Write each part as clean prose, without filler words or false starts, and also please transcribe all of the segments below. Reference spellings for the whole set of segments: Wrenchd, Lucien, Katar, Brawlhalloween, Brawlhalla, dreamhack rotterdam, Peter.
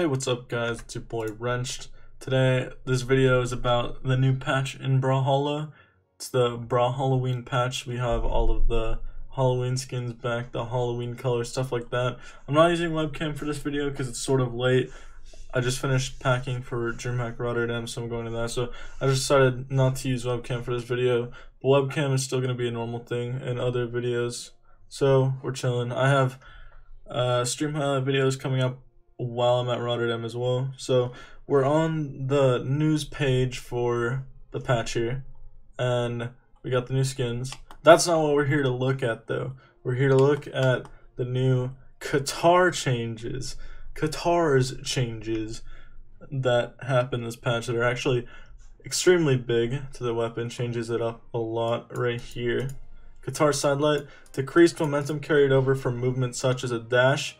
Hey, what's up guys, it's your boy Wrenchd. Today, this video is about the new patch in Brawlhalla. It's the Brawlhalloween patch. We have all of the Halloween skins back, the Halloween colors, stuff like that. I'm not using webcam for this video because it's sort of late. I just finished packing for dreamhack Rotterdam, so I'm going to that. So I just decided not to use webcam for this video. But webcam is still going to be a normal thing in other videos. So we're chilling. I have stream highlight videos coming up while I'm at Rotterdam as well. So we're on the news page for the patch here, and we got the new skins. That's not what we're here to look at though. We're here to look at the new Katar changes. Katar's changes that happened this patch that are actually extremely big to the weapon, changes it up a lot right here. Katar sidelight, decreased momentum carried over from movements such as a dash.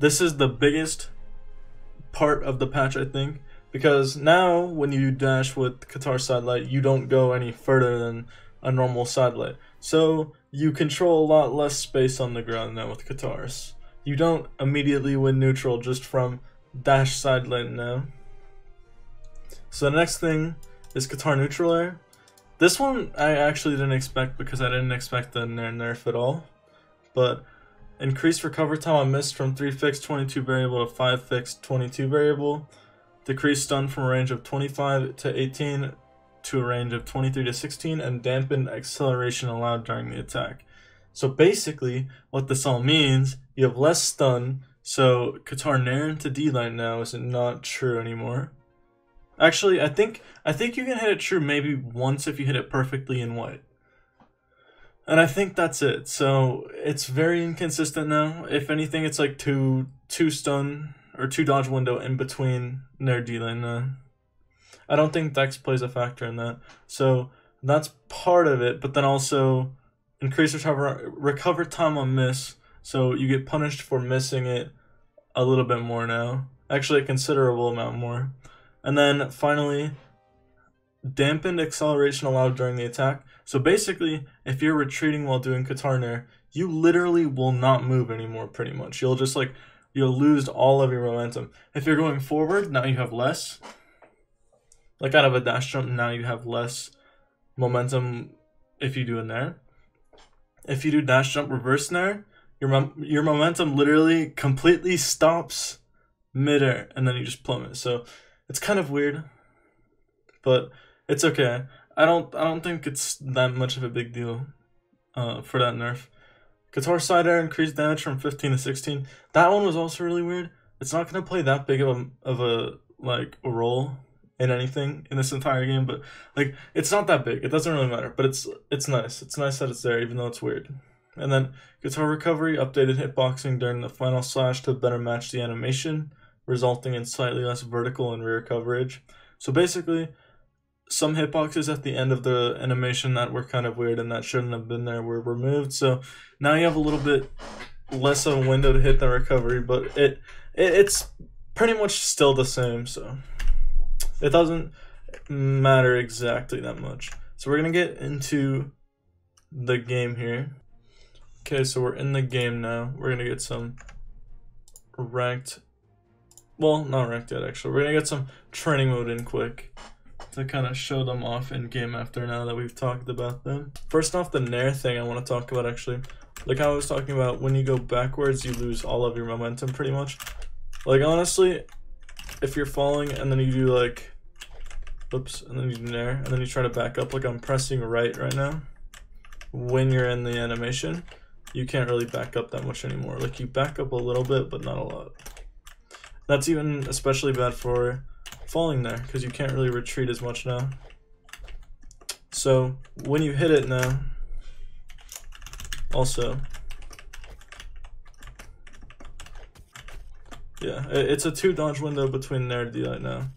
This is the biggest part of the patch, I think, because now when you dash with Katar sidelight, you don't go any further than a normal sidelight. So you control a lot less space on the ground now with Katar's. You don't immediately win neutral just from dash sidelight now. So the next thing is Katar neutral air. This one I actually didn't expect because I didn't expect the nerf at all, but increased recover time on miss from 3 fixed 22 variable to 5 fixed 22 variable. Decreased stun from a range of 25 to 18 to a range of 23 to 16, and dampened acceleration allowed during the attack. So basically, what this all means, you have less stun, so Katar Nairn to D-line now is not true anymore. Actually, I think you can hit it true maybe once if you hit it perfectly in white. And I think that's it. So it's very inconsistent now. If anything, it's like two stun or two dodge window in between their dealing. I don't think Dex plays a factor in that. So that's part of it. But then also increase recover time on miss. So you get punished for missing it a little bit more now. Actually, a considerable amount more. And then finally, dampened acceleration allowed during the attack. So basically, if you're retreating while doing Katar Nair, you literally will not move anymore pretty much. You'll just like, you'll lose all of your momentum. If you're going forward, now you have less. Like out of a dash jump, now you have less momentum if you do a Nair. If you do dash jump reverse Nair, your momentum literally completely stops midair and then you just plummet. So it's kind of weird, but it's okay. I don't think it's that much of a big deal for that nerf. Katar side air increased damage from 15 to 16. That one was also really weird. It's not going to play that big of a role in anything in this entire game, but like it's not that big. It doesn't really matter, but it's nice. It's nice that it's there even though it's weird. And then Katar recovery updated hitboxing during the final slash to better match the animation, resulting in slightly less vertical and rear coverage. So basically, some hitboxes at the end of the animation that were kind of weird and that shouldn't have been there were removed. So now you have a little bit less of a window to hit the recovery, but it's pretty much still the same. So it doesn't matter exactly that much. So we're going to get into the game here. Okay, so we're in the game now. We're going to get some ranked. Well, not ranked yet, actually. We're going to get some training mode in quick to kind of show them off in game after now that we've talked about them. First off, the Nair thing I want to talk about actually. Like I was talking about, when you go backwards, you lose all of your momentum pretty much. Like honestly, if you're falling and then you do like, oops, and then you do Nair, and then you try to back up, like I'm pressing right now, when you're in the animation, you can't really back up that much anymore. Like you back up a little bit, but not a lot. That's even especially bad for falling there because you can't really retreat as much now. So when you hit it now, also, yeah, it's a two dodge window between there and D-Light now,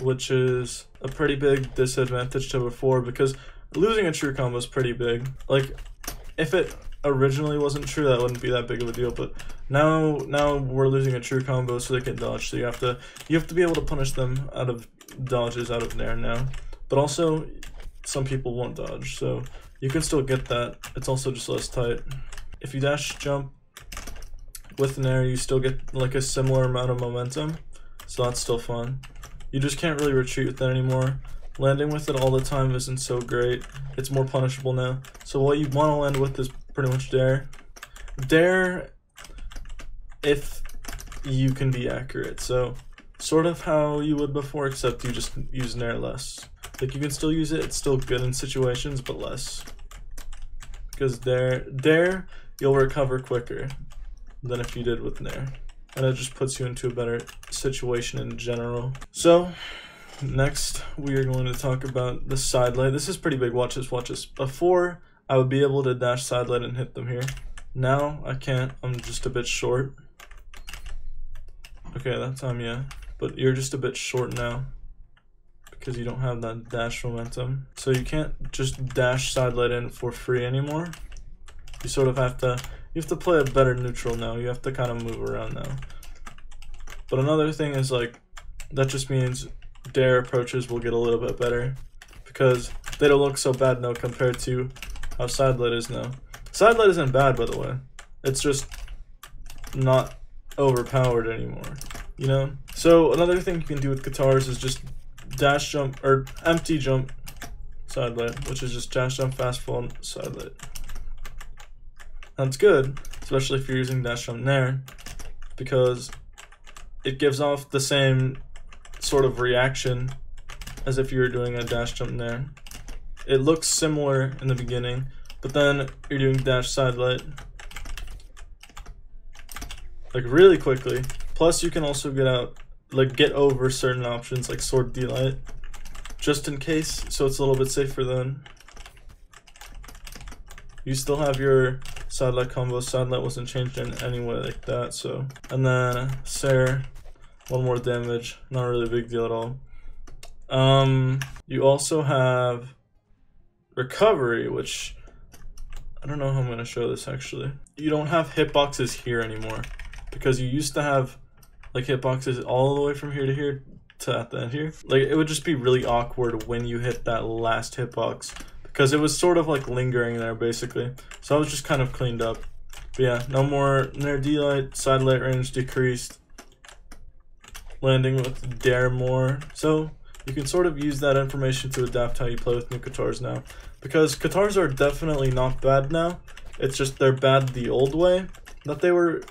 which is a pretty big disadvantage to before because losing a true combo is pretty big. Like if it originally wasn't true, that wouldn't be that big of a deal, but now we're losing a true combo so they can dodge, so you have to be able to punish them out of dodges out of there now. But also some people won't dodge, so you can still get that. It's also just less tight. If you dash jump, with an arrow you still get like a similar amount of momentum, so that's still fun. You just can't really retreat with that anymore. Landing with it all the time isn't so great. It's more punishable now. So what you want to land with is pretty much dare. Dare if you can be accurate. So sort of how you would before, except you just use Nair less. Like you can still use it, it's still good in situations, but less. Because there you'll recover quicker than if you did with Nair. And it just puts you into a better situation in general. So next we are going to talk about the side light. This is pretty big, watch this, watch this. Before I would be able to dash side light and hit them here. Now I can't, I'm just a bit short. Okay, that time, yeah. But you're just a bit short now because you don't have that dash momentum. So you can't just dash side light in for free anymore. You sort of have to, you have to play a better neutral now. You have to kind of move around now. But another thing is like, that just means dare approaches will get a little bit better because they don't look so bad now compared to how side light is now. Side light isn't bad, by the way. It's just not overpowered anymore, you know? So another thing you can do with Katars is just dash jump or empty jump side light, which is just dash jump, fast fall, side light. That's good, especially if you're using dash jump there, because it gives off the same sort of reaction as if you were doing a dash jump there. It looks similar in the beginning, but then you're doing dash side light like really quickly. Plus you can also get out, like get over certain options like sword D light, just in case, so it's a little bit safer then. You still have your side light combo. Side light wasn't changed in any way like that, so. And then Sarah, one more damage, not really a big deal at all. You also have recovery, which I don't know how I'm gonna show this actually. You don't have hitboxes here anymore because you used to have like hitboxes all the way from here to here to at the end here. Like it would just be really awkward when you hit that last hitbox because it was sort of like lingering there basically. So I was just kind of cleaned up. But yeah, no more near D light, side light range decreased. Landing with dare more. So you can sort of use that information to adapt how you play with new Katars now. Because Katars are definitely not bad now. It's just they're bad the old way that they were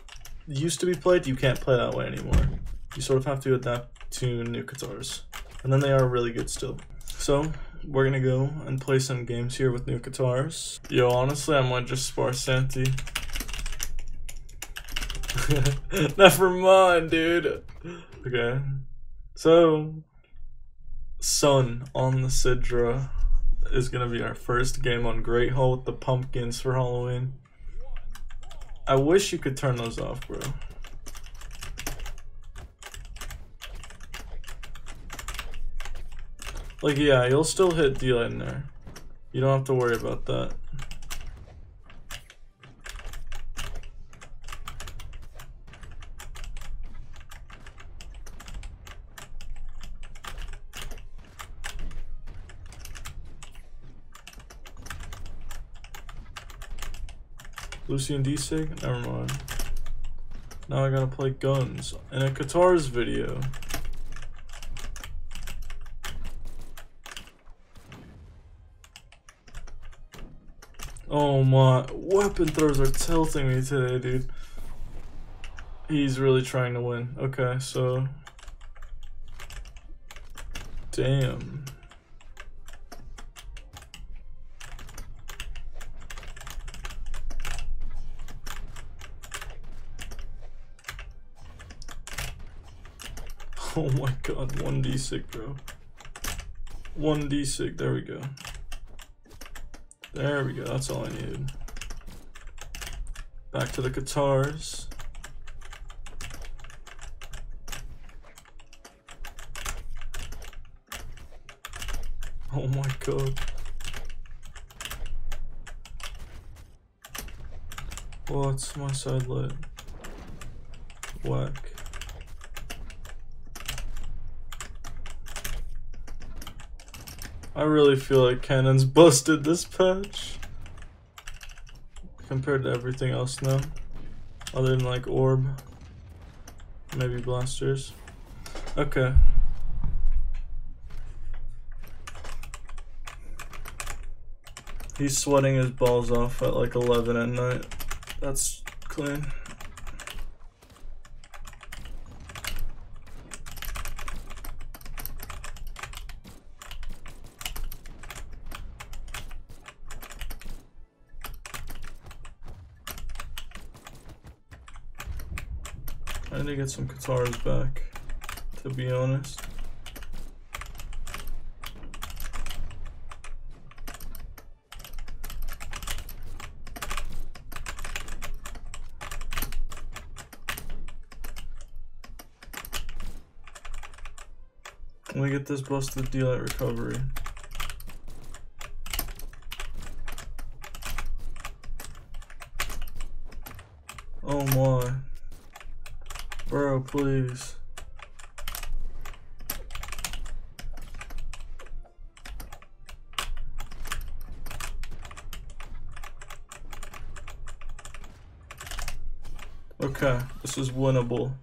used to be played. You can't play that way anymore. You sort of have to adapt to new Katars. And then they are really good still. So we're gonna go and play some games here with new Katars. Yo, honestly, I might just spar Santi. Never mind, dude. Okay, so Sun on the Sidra is gonna be our first game on Great Hall with the pumpkins for Halloween. I wish you could turn those off, bro. Like, yeah, you'll still hit D-Light in there. You don't have to worry about that. Lucien D-Sig? Never mind. Now I gotta play guns in a Katar's video. Oh my, weapon throws are tilting me today, dude. He's really trying to win. Okay, so. Damn. Oh my god, 1d6, bro. 1d6, there we go. There we go, that's all I needed. Back to the Katars. Oh my god. What's my side light? Whack. I really feel like Cannon's busted this patch compared to everything else now. other than like orb, maybe blasters. Okay. He's sweating his balls off at like 11 at night. That's clean. I need to get some guitars back, to be honest. Let me get this bus to the daylight recovery. Oh my. Bro, please. Okay, this is winnable.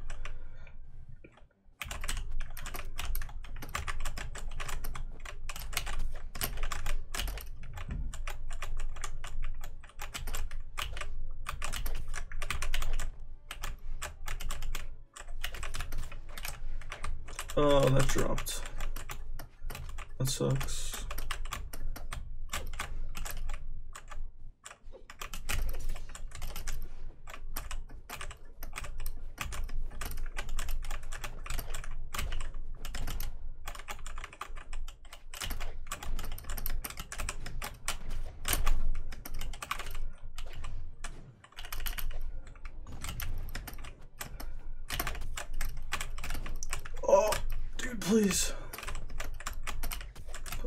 Oh, that dropped. That sucks. Please.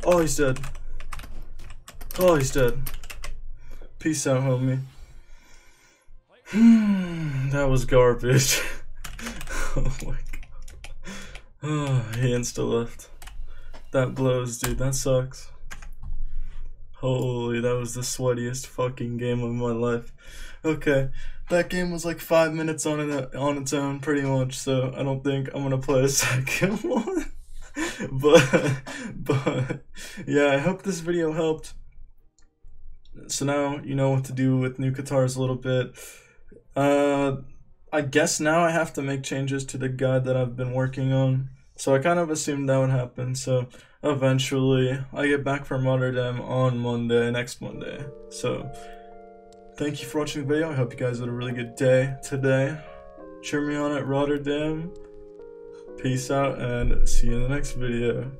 Oh, he's dead. Oh, he's dead. Peace out, homie. That was garbage. Oh my god. Oh, he insta left. That blows, dude. That sucks. Holy, that was the sweatiest fucking game of my life. Okay, that game was like 5 minutes on its own, pretty much. So I don't think I'm gonna play a second one. But yeah, I hope this video helped. So now you know what to do with new guitars a little bit. I guess now I have to make changes to the guide that I've been working on, so I kind of assumed that would happen. So eventually I get back from Rotterdam on Monday, next Monday. So thank you for watching the video. I hope you guys had a really good day today. Cheer me on at Rotterdam. Peace out and see you in the next video.